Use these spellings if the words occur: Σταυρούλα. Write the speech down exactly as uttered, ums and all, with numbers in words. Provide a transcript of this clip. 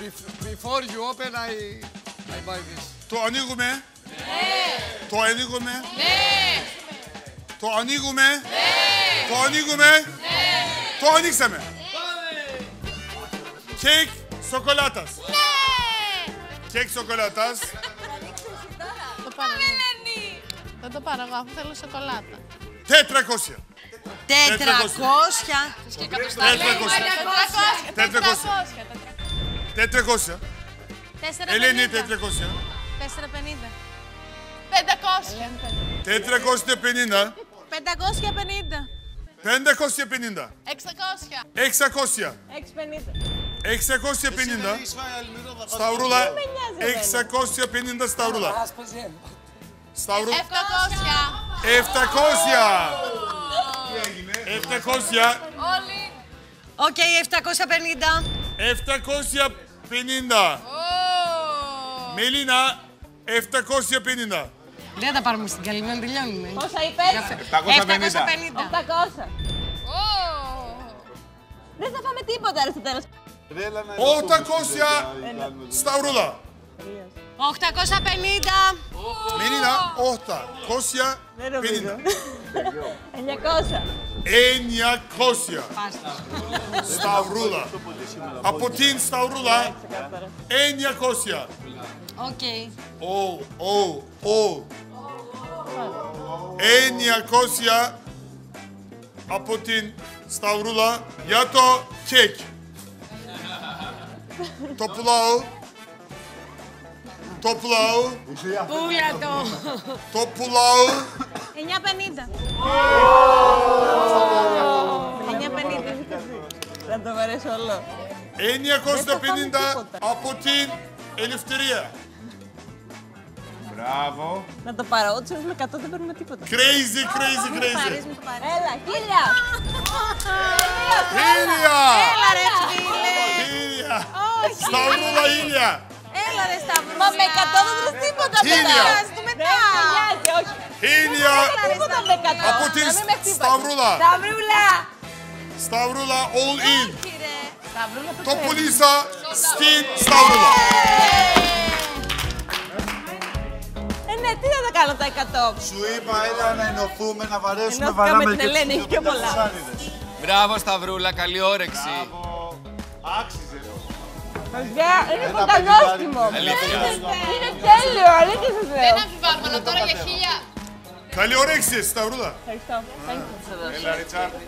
Before you open, I, I buy this. Το ανοίγουμε. Ναι. Το ανοίγουμε. Ναι. Το ανοίγουμε. Ναι. Το ανοίγουμε. Ναι. Το ανοίξαμε. Ναι. Κέικ σοκολάτας. Ναι. Κέικ σοκολάτας. Το πάρω. Δεν το πάρω εγώ, αφού θέλω σοκολάτα. Τετρακόσια. Τετρακόσια. Τετρακόσια. Ελένη, τετρακόσια. τετρακόσια πενήντα. πεντακόσια. τετρακόσια πενήντα. πεντακόσια πενήντα. πεντακόσια πενήντα. εξακόσια. εξακόσια. εξακόσια πενήντα. Σταυρούλα. εξακόσια πενήντα Σταυρούλα. Σταυρούλα. εφτακόσια. εφτακόσια. εφτακόσια. Όλοι. Οκ, εφτακόσια πενήντα. εφτακόσια πενήντα. Μελίνα, εφτακόσια πενήντα. Δεν θα πάρουμε στην καλή, δεν τελειώνουμε. Πόσα είπες? εφτακόσια πενήντα. Δεν θα πάμε τίποτα, ρε, στο τέλος. οκτακόσια Σταυρούλα. οκτακόσια πενήντα. Μελίνα, οκτακόσια πενήντα. εννιακόσια. εννιακόσια. Σταυρούλα. Από την Σταυρούλα. εννιακόσια. Οκ. Ω, ω, ω. εννιακόσια από την Σταυρούλα για το κέικ. Το πλάω. Το πλάω. Πούλα το. Το πλάω. εννιακόσια πενήντα. εννιακόσια πενήντα. Θα το βαρέσω όλο. εννιακόσια πενήντα από την Ελευθερία. Μπράβο. Να το πάρω, ό,τι με εκατό δεν παίρνουμε τίποτα. Crazy, crazy, crazy. Έλα, χίλια. Χίλια. Έλα ρε φίλε. Σταυρούλα χίλια. Έλα ρε Σταυρούλα. Μα με εκατό δεν βρεις τίποτα. Χίλια. Δεν χρειάζεται, όχι. Χίλια από την Σταυρούλα. Σταυρούλα. Σταυρούλα, all in. Το πουλήσα στην Σταυρούλα. Ε, ναι, τι θα τα κάνω τα εκατό. Σου είπα, έλα να ενωθούμε, να βαρέσουμε. Ενώθηκα με την Ελένη, έχει πιο πολλά. Μπράβο, Σταυρούλα, καλή όρεξη. Άξιζε. Είναι φωτανόστιμο. Είναι τέλειο, αλήθεια σας λέω. Δεν αμφιβάλλω, αλλά τώρα για χίλια. Καλή όρεξη, Σταυρούλα. Ευχαριστώ. Έλα, Ριτσάρντ.